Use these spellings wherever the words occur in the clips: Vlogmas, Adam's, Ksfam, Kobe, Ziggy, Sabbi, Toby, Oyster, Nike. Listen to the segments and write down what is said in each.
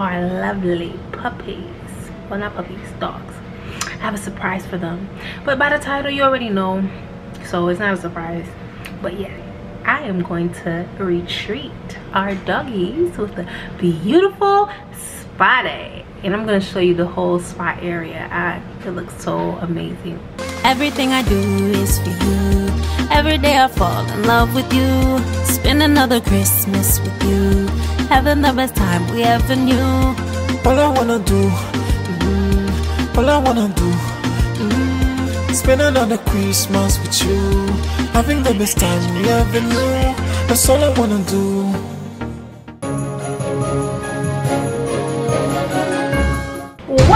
our lovely puppies. Well, not puppies, dogs. I have a surprise for them, but by the title you already know, so it's not a surprise. But yeah, I am going to retreat our doggies with a beautiful spa day, and I'm going to show you the whole spa area. It looks so amazing. Everything I do is for you. Every day I fall in love with you. Spend another Christmas with you. Having the best time we ever knew. All I wanna do, all I wanna do, spend another Christmas with you. Having the best time we ever knew. That's all I wanna do. What's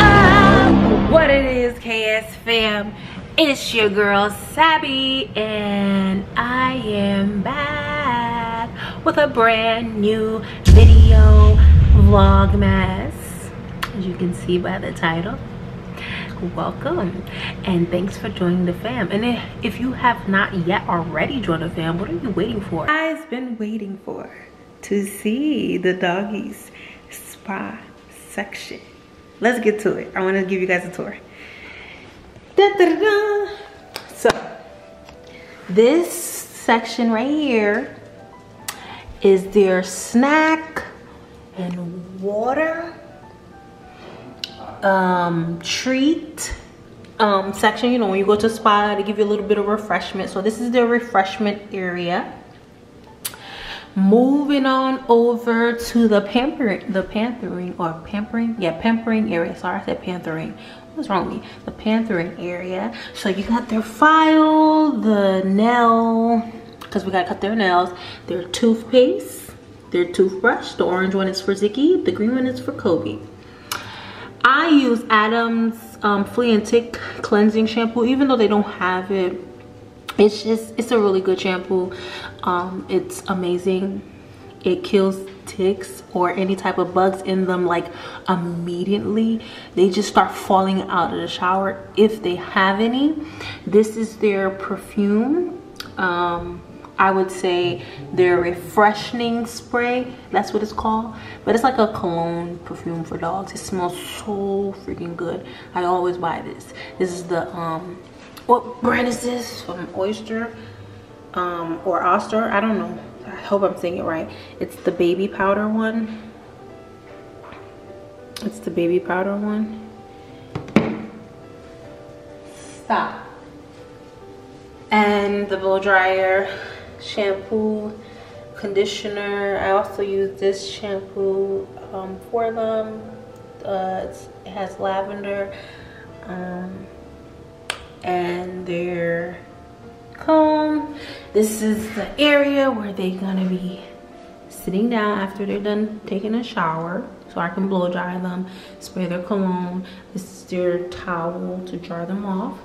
up? What it is, Ksfam? It's your girl Sabbi, and I am back with a brand new video, vlogmas, as you can see by the title. Welcome, and thanks for joining the fam. And if you have not yet already joined the fam, what are you waiting for? I've been waiting for to see the doggies spa section. Let's get to it. I want to give you guys a tour. So this section right here is their snack and water treat section. You know, when you go to a spa, they give you a little bit of refreshment. So this is their refreshment area. Moving on over to the pampering area. Sorry, I said pampering. What's wrong with me? The pampering area. So you got their file, the nail, because we gotta cut their nails, their toothpaste, their toothbrush. The orange one is for Ziggy, the green one is for Kobe. I use Adam's flea and tick cleansing shampoo, even though they don't have it. It's a really good shampoo. It's amazing. It kills ticks or any type of bugs in them, like, immediately. They just start falling out of the shower if they have any. This is their perfume. I would say their refreshing spray, that's what it's called, but it's like a cologne perfume for dogs. It smells so freaking good. I always buy this. This is the what brand is this from? Oyster or Oyster, I don't know. I hope I'm saying it right. It's the baby powder one. It's the baby powder one. Stop. And the blow dryer, shampoo, conditioner. I also use this shampoo for them. It has lavender. And their comb. This is the area where they're gonna be sitting down after they're done taking a shower, so I can blow dry them, spray their cologne. This is their towel to dry them off.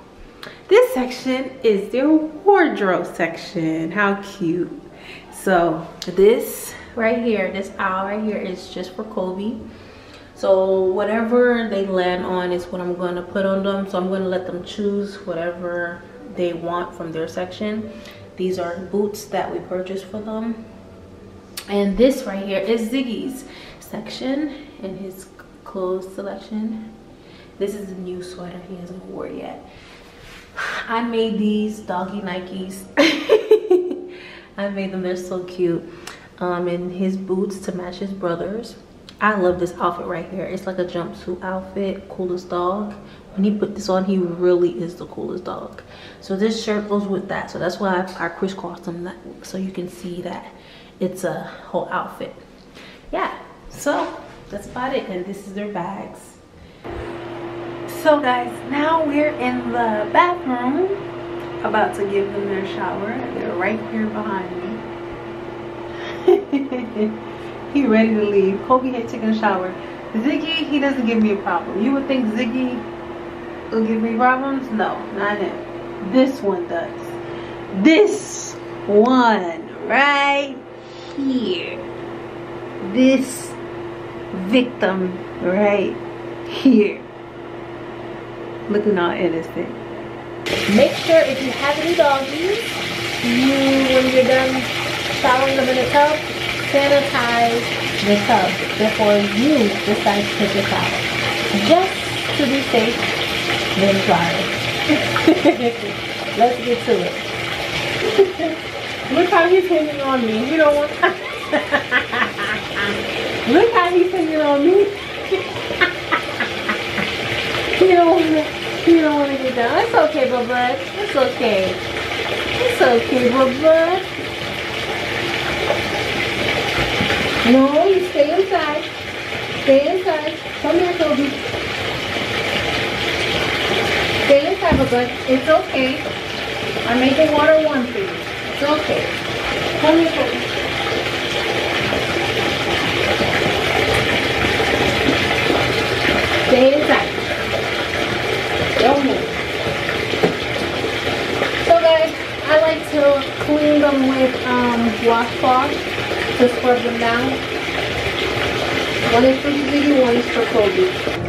This section is their wardrobe section. How cute. So this right here, this aisle right here is just for Kobe. So whatever they land on is what I'm gonna put on them. So I'm gonna let them choose whatever they want from their section. These are boots that we purchased for them. And this right here is Ziggy's section and his clothes selection. This is a new sweater he hasn't worn yet. I made these doggy Nikes. I made them, they're so cute. And his boots to match his brother's. I love this outfit right here. It's like a jumpsuit outfit, coolest dog. When he put this on, he really is the coolest dog. So this shirt goes with that. So that's why I crisscrossed them that, so you can see that it's a whole outfit. Yeah, so that's about it. And this is their bags. So guys, now we're in the bathroom, about to give them their shower. They're right here behind me. He ready to leave. Kobe had taken a shower. Ziggy, he doesn't give me a problem. You would think Ziggy will give me problems? No, not him. This one does. This one right here. This victim right here. Looking all innocent. Make sure if you have any doggies, when you're done showering them in the tub, sanitize the tub before you decide to take this out. Just to be safe, then try it. Let's get to it. Look how he's hanging on me. You don't want Look how he's hanging on me. He don't want to get down. It's okay, bub bud. It's okay. It's okay, bub bud. No, you stay inside. Stay inside. Come here, Toby. Stay inside, bub bud. It's okay. I'm making water warm for you. It's okay. Come here, Toby. Stay inside. Don't move. So guys, I like to clean them with washcloth to scrub them down. One is for Ziggy, one is for Kobe.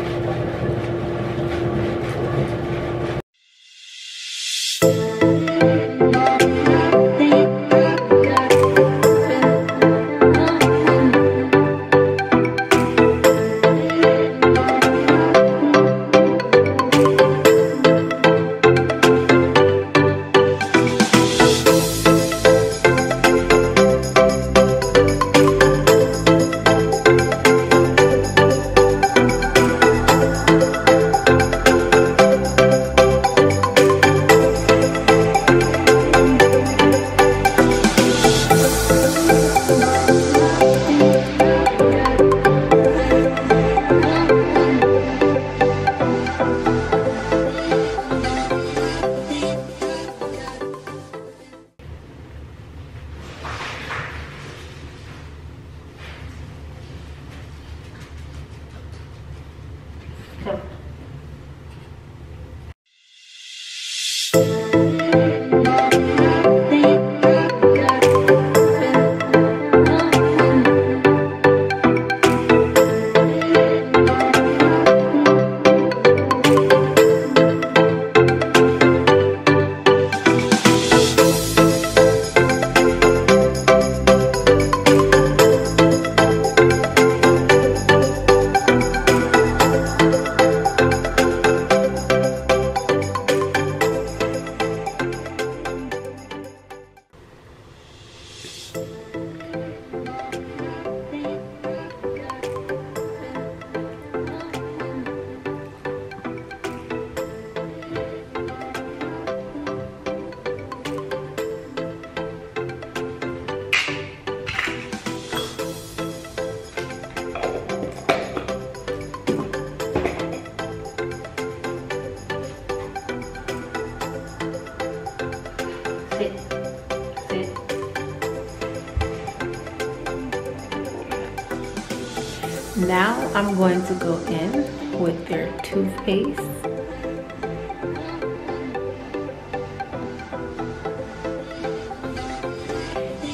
Now I'm going to go in with their toothpaste.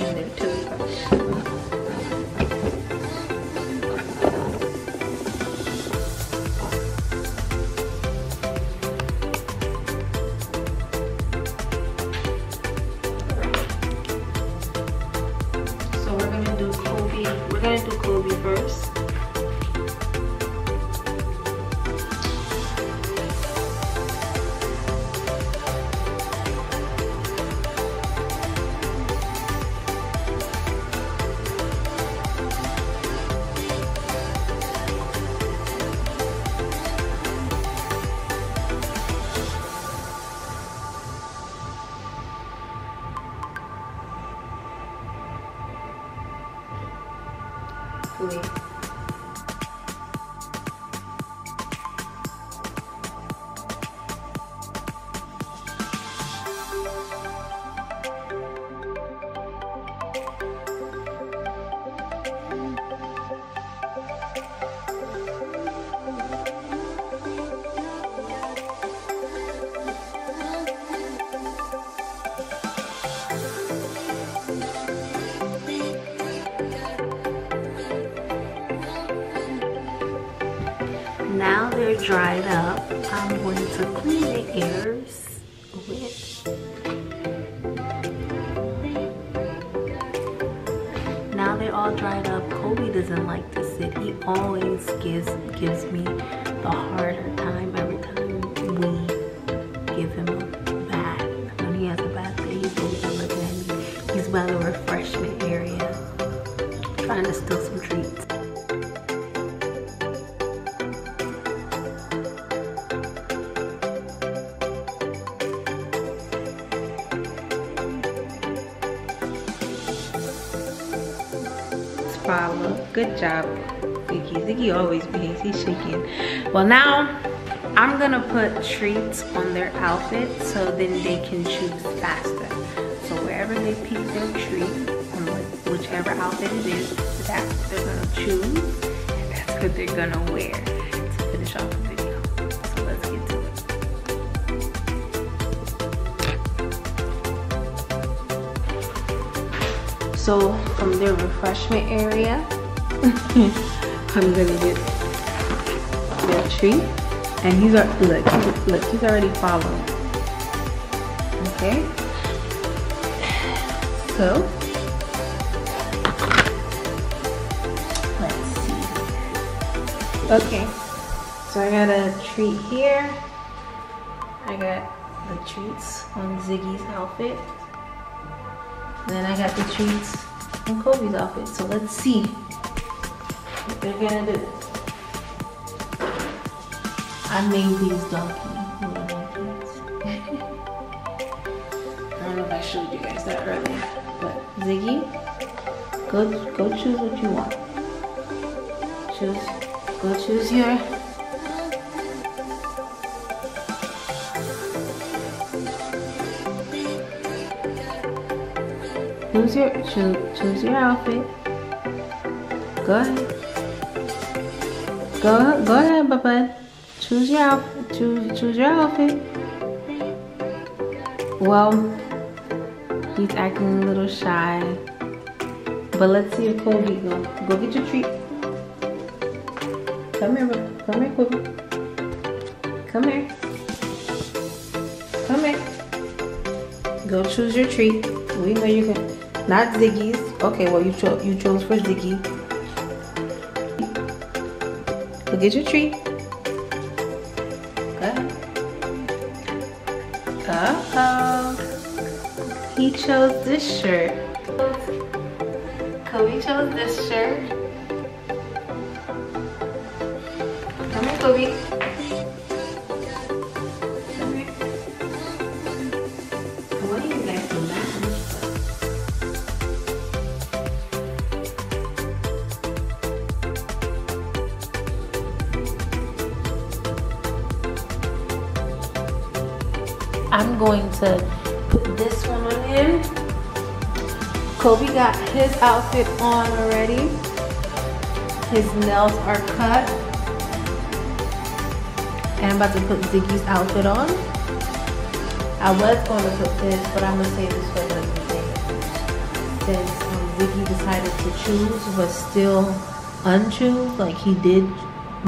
And their toothbrush. So we're gonna do Kobe first. Now they're dried up, I'm going to clean the ears with. Now they're all dried dried up. Kobe doesn't like to sit. He always gives me the harder time every time we give him a bath. When he has a bath day, he goes to the pen. He's by the refreshment area, trying to steal some treats. Good job, Ziggy. Ziggy always behaves, he's shaking. Well, now I'm gonna put treats on their outfit so then they can choose faster. So wherever they pick their treat, on whichever outfit it is, that's what they're gonna choose, and that's what they're gonna wear to finish off the video. So let's get to it. So from their refreshment area, I'm gonna get their treat. And he's already, look, he's already following. Okay. So, let's see. Okay, so I got a treat here. I got the treats on Ziggy's outfit. Then I got the treats on Kobe's outfit. So let's see what they're gonna do. I made these donkeys. I don't know if I showed you guys that earlier, but Ziggy, go choose what you want. Go choose your. Choose your outfit. Go ahead, Bubba. Choose your outfit. Choose your outfit. Well, he's acting a little shy, but let's see if Kobe go get your treat. Come here, Kobe. Come here. Go choose your treat. We know you can. Not Ziggy's. Okay, well you chose for Ziggy. Go get your treat. Good. Uh-oh. He chose this shirt. Kobe chose this shirt. Come here, Kobe. I'm going to put this one on him. Kobe got his outfit on already. His nails are cut. And I'm about to put Ziggy's outfit on. I was going to put this, but I'm going to save this for another day. Since Ziggy decided to choose, was still unchoose, like he did,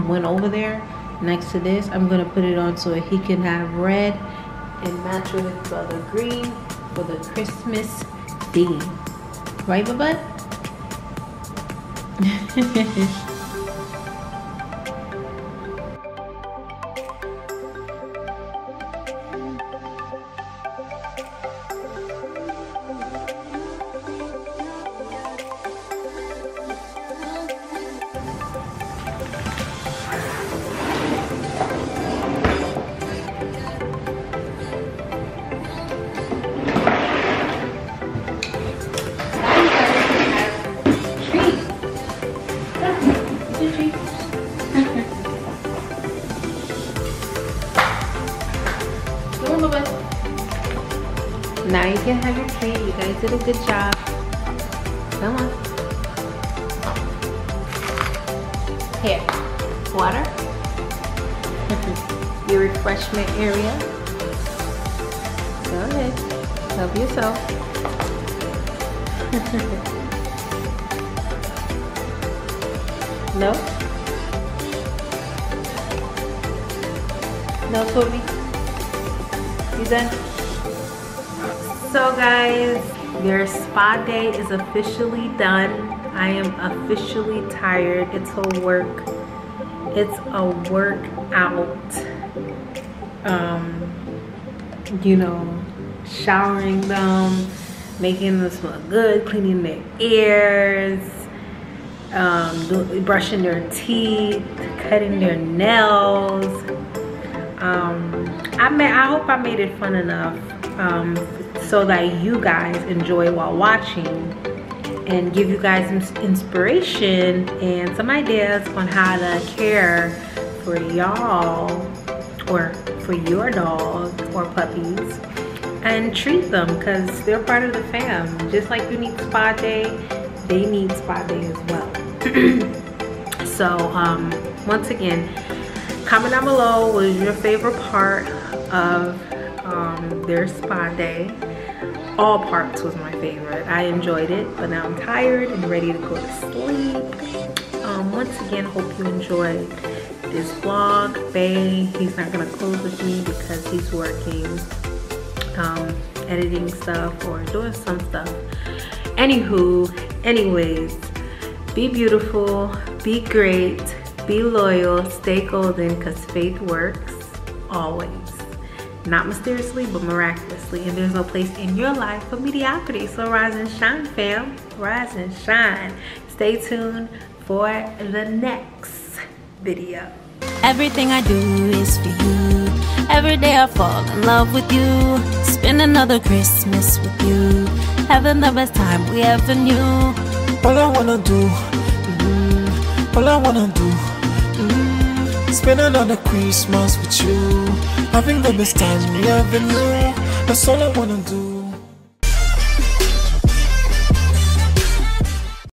went over there next to this. I'm going to put it on so he can have red and match it with Brother Green for the Christmas theme. Right, Bubba? Now you can have your treat. You guys did a good job. Come on. Here, water. Your refreshment area. Go ahead. Help yourself. No? No, Toby? You done? So guys, your spa day is officially done. I am officially tired. It's a workout. You know, showering them, making them smell good, cleaning their ears, brushing their teeth, cutting their nails. I hope I made it fun enough so that you guys enjoy while watching and give you guys some inspiration and some ideas on how to care for y'all or for your dog or puppies and treat them, because they're part of the fam. Just like you need spa day, they need spa day as well. So once again, comment down below, what is your favorite part of their spa day? All parts was my favorite. I enjoyed it, but now I'm tired and ready to go to sleep. Once again, hope you enjoyed this vlog. Bae, he's not gonna close with me because he's working, editing stuff or doing some stuff. Anyways, be beautiful, be great, be loyal, stay golden, because faith works always. Not mysteriously, but miraculously. And there's no place in your life for mediocrity. So rise and shine, fam. Rise and shine. Stay tuned for the next video. Everything I do is for you. Every day I fall in love with you. Spend another Christmas with you. Having the best time we ever knew. All I wanna do, all I wanna do, spend another Christmas with you. Having the best time we ever knew. That's all I wanna do.